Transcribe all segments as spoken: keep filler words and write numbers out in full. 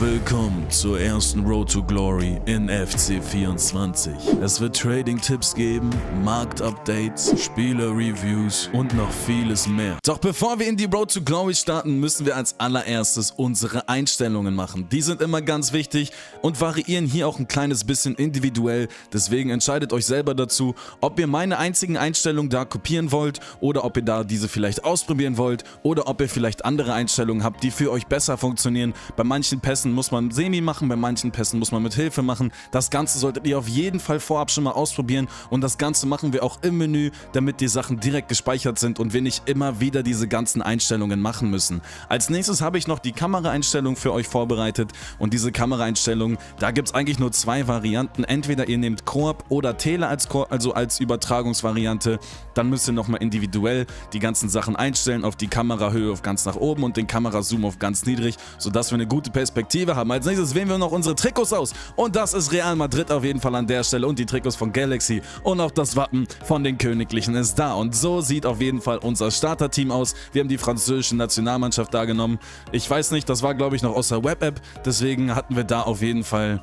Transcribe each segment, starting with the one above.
Willkommen zur ersten Road to Glory in F C vierundzwanzig. Es wird Trading-Tipps geben, Markt-Updates, Spieler-Reviews und noch vieles mehr. Doch bevor wir in die Road to Glory starten, müssen wir als allererstes unsere Einstellungen machen. Die sind immer ganz wichtig und variieren hier auch ein kleines bisschen individuell. Deswegen entscheidet euch selber dazu, ob ihr meine einzigen Einstellungen da kopieren wollt oder ob ihr da diese vielleicht ausprobieren wollt oder ob ihr vielleicht andere Einstellungen habt, die für euch besser funktionieren. Bei manchen Pässen muss man Semi machen, bei manchen Pässen muss man mit Hilfe machen. Das Ganze solltet ihr auf jeden Fall vorab schon mal ausprobieren und das Ganze machen wir auch im Menü, damit die Sachen direkt gespeichert sind und wir nicht immer wieder diese ganzen Einstellungen machen müssen. Als nächstes habe ich noch die Kameraeinstellung für euch vorbereitet und diese Kameraeinstellung, da gibt es eigentlich nur zwei Varianten. Entweder ihr nehmt Koop oder Tele als, also als Übertragungsvariante, dann müsst ihr nochmal individuell die ganzen Sachen einstellen, auf die Kamerahöhe auf ganz nach oben und den Kamerazoom auf ganz niedrig, sodass wir eine gute Perspektive haben. Als nächstes wählen wir noch unsere Trikots aus und das ist Real Madrid auf jeden Fall an der Stelle und die Trikots von Galaxy und auch das Wappen von den Königlichen ist da und so sieht auf jeden Fall unser Starterteam aus. Wir haben die französische Nationalmannschaft da genommen. Ich weiß nicht, das war glaube ich noch aus der Web-App, deswegen hatten wir da auf jeden Fall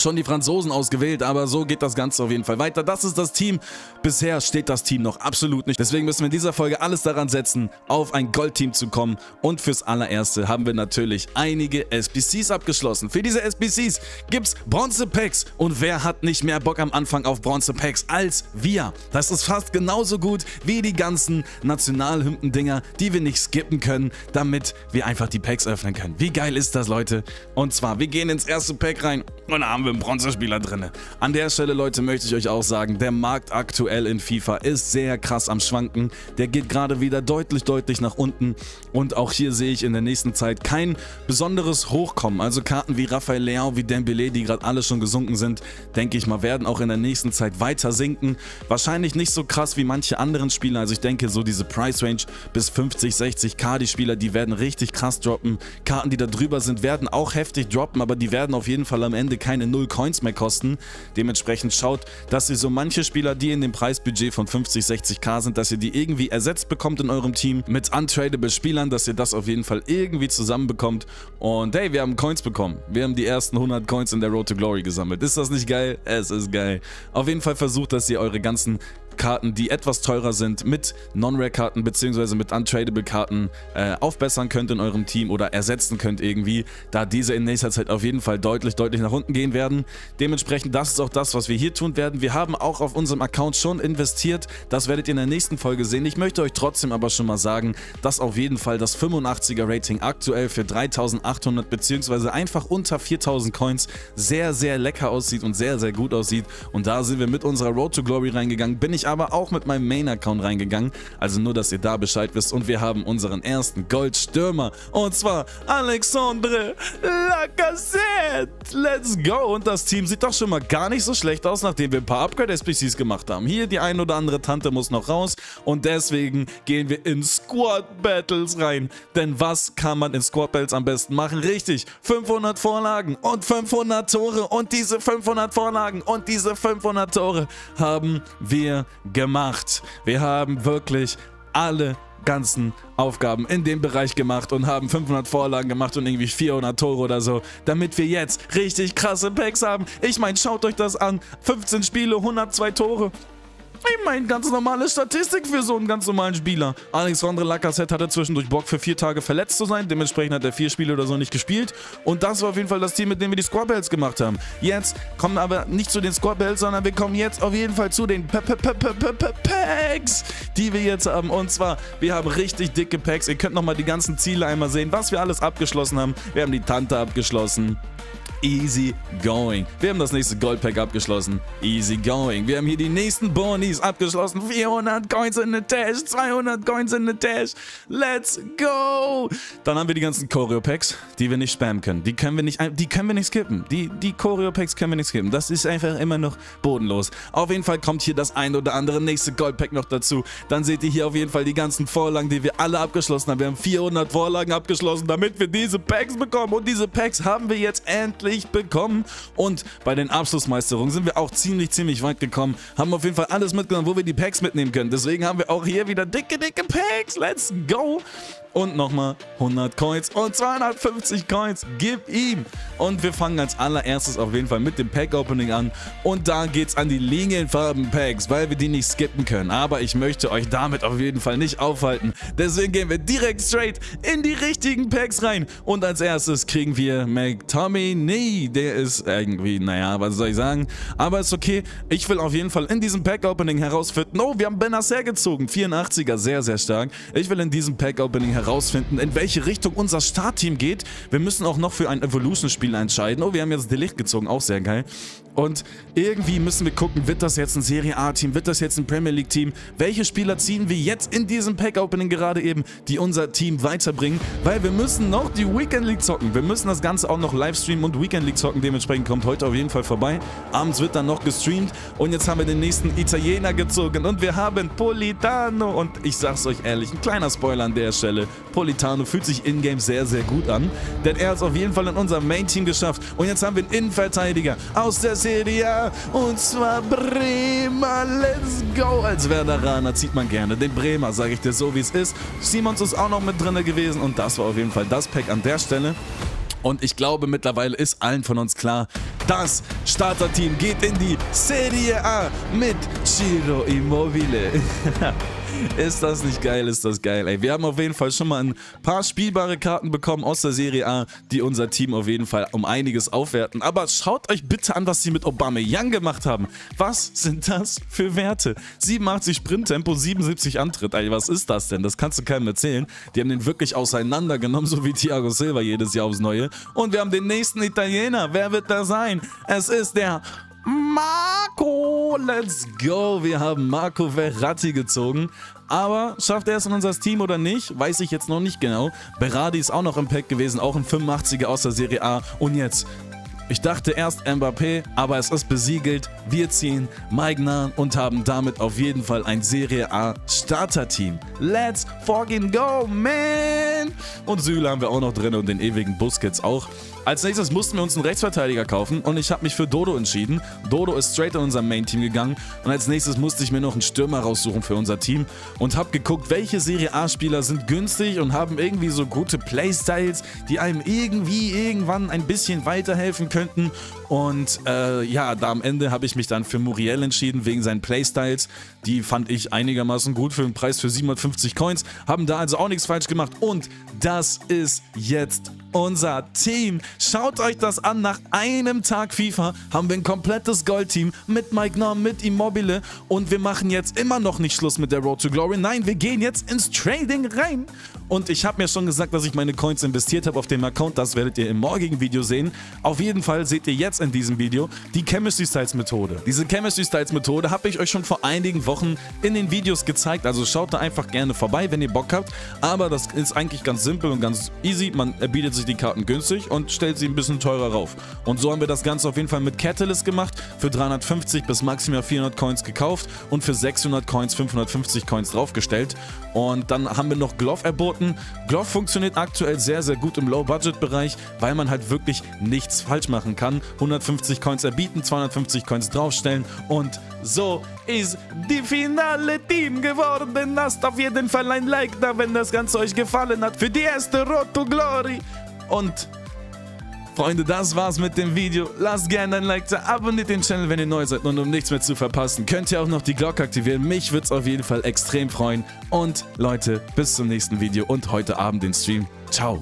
schon die Franzosen ausgewählt, aber so geht das Ganze auf jeden Fall weiter. Das ist das Team. Bisher steht das Team noch absolut nicht. Deswegen müssen wir in dieser Folge alles daran setzen, auf ein Goldteam zu kommen. Und fürs allererste haben wir natürlich einige S B Cs abgeschlossen. Für diese S B Cs gibt's Bronze-Packs. Und wer hat nicht mehr Bock am Anfang auf Bronze-Packs als wir? Das ist fast genauso gut wie die ganzen Nationalhymnen-Dinger, die wir nicht skippen können, damit wir einfach die Packs öffnen können. Wie geil ist das, Leute? Und zwar, wir gehen ins erste Pack rein und haben wir einen Bronzespieler drin. An der Stelle, Leute, möchte ich euch auch sagen, der Markt aktuell in FIFA ist sehr krass am Schwanken. Der geht gerade wieder deutlich, deutlich nach unten und auch hier sehe ich in der nächsten Zeit kein besonderes Hochkommen. Also Karten wie Raphael Leão, wie Dembélé, die gerade alle schon gesunken sind, denke ich mal, werden auch in der nächsten Zeit weiter sinken. Wahrscheinlich nicht so krass wie manche anderen Spieler. Also ich denke, so diese Price Range bis fünfzig, sechzig K, die Spieler, die werden richtig krass droppen. Karten, die da drüber sind, werden auch heftig droppen, aber die werden auf jeden Fall am Ende keine Null Coins mehr kosten. Dementsprechend schaut, dass ihr so manche Spieler, die in dem Preisbudget von fünfzig, sechzig K sind, dass ihr die irgendwie ersetzt bekommt in eurem Team mit untradable Spielern, dass ihr das auf jeden Fall irgendwie zusammenbekommt. Und hey, wir haben Coins bekommen. Wir haben die ersten hundert Coins in der Road to Glory gesammelt. Ist das nicht geil? Es ist geil. Auf jeden Fall versucht, dass ihr eure ganzen Karten, die etwas teurer sind, mit Non-Rare-Karten bzw. mit Untradable-Karten äh, aufbessern könnt in eurem Team oder ersetzen könnt irgendwie, da diese in nächster Zeit auf jeden Fall deutlich, deutlich nach unten gehen werden. Dementsprechend, das ist auch das, was wir hier tun werden. Wir haben auch auf unserem Account schon investiert. Das werdet ihr in der nächsten Folge sehen. Ich möchte euch trotzdem aber schon mal sagen, dass auf jeden Fall das fünfundachtziger Rating aktuell für dreitausendachthundert bzw. einfach unter viertausend Coins sehr, sehr lecker aussieht und sehr, sehr gut aussieht. Und da sind wir mit unserer Road to Glory reingegangen. Bin ich aber auch mit meinem Main-Account reingegangen. Also nur, dass ihr da Bescheid wisst. Und wir haben unseren ersten Goldstürmer. Und zwar Alexandre Lacazette. Let's go. Und das Team sieht doch schon mal gar nicht so schlecht aus, nachdem wir ein paar Upgrade-S B Cs gemacht haben. Hier, die ein oder andere Tante muss noch raus. Und deswegen gehen wir in Squad-Battles rein. Denn was kann man in Squad-Battles am besten machen? Richtig, fünfhundert Vorlagen und fünfhundert Tore. Und diese fünfhundert Vorlagen und diese fünfhundert Tore haben wir gemacht. Wir haben wirklich alle ganzen Aufgaben in dem Bereich gemacht und haben fünfhundert Vorlagen gemacht und irgendwie vierhundert Tore oder so, damit wir jetzt richtig krasse Packs haben. Ich meine, schaut euch das an. fünfzehn Spiele, hundertzwei Tore. Ich meine, ganz normale Statistik für so einen ganz normalen Spieler. Alexandre Lacazette hatte zwischendurch Bock, für vier Tage verletzt zu sein. Dementsprechend hat er vier Spiele oder so nicht gespielt. Und das war auf jeden Fall das Team, mit dem wir die Squad Battles gemacht haben. Jetzt kommen wir aber nicht zu den Squad Battles, sondern wir kommen jetzt auf jeden Fall zu den Packs, die wir jetzt haben. Und zwar, wir haben richtig dicke Packs. Ihr könnt nochmal die ganzen Ziele einmal sehen, was wir alles abgeschlossen haben. Wir haben die Tante abgeschlossen. Easy going. Wir haben das nächste Goldpack abgeschlossen. Easy going. Wir haben hier die nächsten Bonis abgeschlossen. vierhundert Coins in the Tash. zweihundert Coins in the Tash. Let's go. Dann haben wir die ganzen Choreo-Packs, die wir nicht spammen können. Die können wir nicht, die können wir nicht skippen. Die, die Choreo-Packs können wir nicht skippen. Das ist einfach immer noch bodenlos. Auf jeden Fall kommt hier das ein oder andere nächste Goldpack noch dazu. Dann seht ihr hier auf jeden Fall die ganzen Vorlagen, die wir alle abgeschlossen haben. Wir haben vierhundert Vorlagen abgeschlossen, damit wir diese Packs bekommen. Und diese Packs haben wir jetzt endlich bekommen und bei den Abschlussmeisterungen sind wir auch ziemlich, ziemlich weit gekommen, haben auf jeden Fall alles mitgenommen, wo wir die Packs mitnehmen können, deswegen haben wir auch hier wieder dicke, dicke Packs, let's go und nochmal hundert Coins und zweihundertfünfzig Coins, gib ihm! Und wir fangen als allererstes auf jeden Fall mit dem Pack-Opening an und da geht's an die Linienfarben-Packs, weil wir die nicht skippen können, aber ich möchte euch damit auf jeden Fall nicht aufhalten, deswegen gehen wir direkt straight in die richtigen Packs rein und als erstes kriegen wir McTommy, nee, der ist irgendwie, naja, was soll ich sagen, aber ist okay, ich will auf jeden Fall in diesem Pack-Opening herausfinden, oh, wir haben Ben Asser gezogen, vierundachtziger, sehr, sehr stark, ich will in diesem Pack-Opening herausfinden, in welche Richtung unser Startteam geht, wir müssen auch noch für ein Evolution-Spiel entscheiden, oh, wir haben jetzt de Ligt gezogen, auch sehr geil und irgendwie müssen wir gucken, wird das jetzt ein Serie A-Team, wird das jetzt ein Premier League-Team, welche Spieler ziehen wir jetzt in diesem Pack-Opening gerade eben, die unser Team weiterbringen, weil wir müssen noch die Weekend League zocken, wir müssen das Ganze auch noch live streamen und Weekend League zocken, dementsprechend kommt heute auf jeden Fall vorbei, abends wird dann noch gestreamt und jetzt haben wir den nächsten Italiener gezogen und wir haben Politano und ich sag's euch ehrlich, ein kleiner Spoiler an der Stelle, Politano fühlt sich in-game sehr, sehr gut an, denn er hat es auf jeden Fall in unserem Main-Team geschafft und jetzt haben wir einen Innenverteidiger aus der Serie A und zwar Bremer, let's go, als Werderaner zieht man gerne den Bremer, sage ich dir so wie es ist, Simons ist auch noch mit drin gewesen und das war auf jeden Fall das Pack an der Stelle. Und ich glaube, mittlerweile ist allen von uns klar, das Starterteam geht in die Serie A mit Ciro Immobile. Ist das nicht geil, ist das geil, ey. Wir haben auf jeden Fall schon mal ein paar spielbare Karten bekommen aus der Serie A, die unser Team auf jeden Fall um einiges aufwerten. Aber schaut euch bitte an, was sie mit Aubameyang gemacht haben. Was sind das für Werte? siebenundachtzig Sprinttempo, siebenundsiebzig Antritt. Ey, was ist das denn? Das kannst du keinem erzählen. Die haben den wirklich auseinandergenommen, so wie Thiago Silva jedes Jahr aufs Neue. Und wir haben den nächsten Italiener. Wer wird da sein? Es ist der Marco, let's go, wir haben Marco Verratti gezogen, aber schafft er es in unser Team oder nicht, weiß ich jetzt noch nicht genau, Berardi ist auch noch im Pack gewesen, auch ein fünfundachtziger aus der Serie A und jetzt, ich dachte erst Mbappé, aber es ist besiegelt, wir ziehen Maignan und haben damit auf jeden Fall ein Serie A Starter-Team, let's fucking go, man, und Süle haben wir auch noch drin und den ewigen Busquets auch. Als nächstes mussten wir uns einen Rechtsverteidiger kaufen und ich habe mich für Dodo entschieden. Dodo ist straight in unser Main-Team gegangen und als nächstes musste ich mir noch einen Stürmer raussuchen für unser Team und habe geguckt, welche Serie A-Spieler sind günstig und haben irgendwie so gute Playstyles, die einem irgendwie irgendwann ein bisschen weiterhelfen könnten. Und äh, ja, da am Ende habe ich mich dann für Muriel entschieden, wegen seinen Playstyles. Die fand ich einigermaßen gut für den Preis für siebenhundertfünfzig Coins. Haben da also auch nichts falsch gemacht. Und das ist jetzt unser Team. Schaut euch das an. Nach einem Tag FIFA haben wir ein komplettes Goldteam mit Maignan, mit Immobile. Und wir machen jetzt immer noch nicht Schluss mit der Road to Glory. Nein, wir gehen jetzt ins Trading rein. Und ich habe mir schon gesagt, dass ich meine Coins investiert habe auf dem Account. Das werdet ihr im morgigen Video sehen. Auf jeden Fall seht ihr jetzt in diesem Video die Chemistry Styles Methode. Diese Chemistry Styles Methode habe ich euch schon vor einigen Wochen in den Videos gezeigt, also schaut da einfach gerne vorbei, wenn ihr Bock habt, aber das ist eigentlich ganz simpel und ganz easy, man bietet sich die Karten günstig und stellt sie ein bisschen teurer rauf. Und so haben wir das Ganze auf jeden Fall mit Catalyst gemacht, für dreihundertfünfzig bis maximal vierhundert Coins gekauft und für sechshundert Coins, fünfhundertfünfzig Coins draufgestellt und dann haben wir noch Glove erboten. Glove funktioniert aktuell sehr, sehr gut im Low-Budget-Bereich, weil man halt wirklich nichts falsch machen kann. hundertfünfzig Coins erbieten, zweihundertfünfzig Coins draufstellen und so ist die finale Team geworden. Lasst auf jeden Fall ein Like da, wenn das Ganze euch gefallen hat für die erste Road to Glory. Und Freunde, das war's mit dem Video. Lasst gerne ein Like da, abonniert den Channel, wenn ihr neu seid und um nichts mehr zu verpassen, könnt ihr auch noch die Glocke aktivieren. Mich würde es auf jeden Fall extrem freuen und Leute, bis zum nächsten Video und heute Abend den Stream. Ciao.